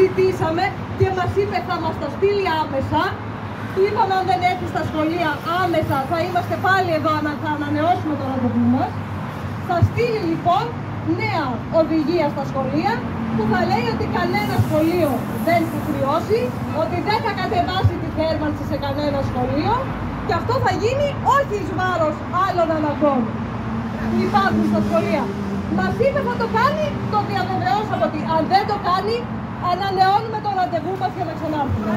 ζητήσαμε και μας είπε θα μας τα στείλει άμεσα. Είπαμε αν δεν έρθει στα σχολεία άμεσα θα είμαστε πάλι εδώ να ανανεώσουμε το ραντεβού μας. Θα στείλει λοιπόν νέα οδηγία στα σχολεία που θα λέει ότι κανένα σχολείο δεν θα κρυώσει, ότι δεν θα κατεβάσει τη θέρμανση σε κανένα σχολείο και αυτό θα γίνει όχι εις βάρος άλλων αναγκών που υπάρχουν στα σχολεία. Μας είπε θα το κάνει, το διαβεβαιώσαμε ότι αν δεν το κάνει ανανεώνουμε το ραντεβού μας για να ξανάρθουμε.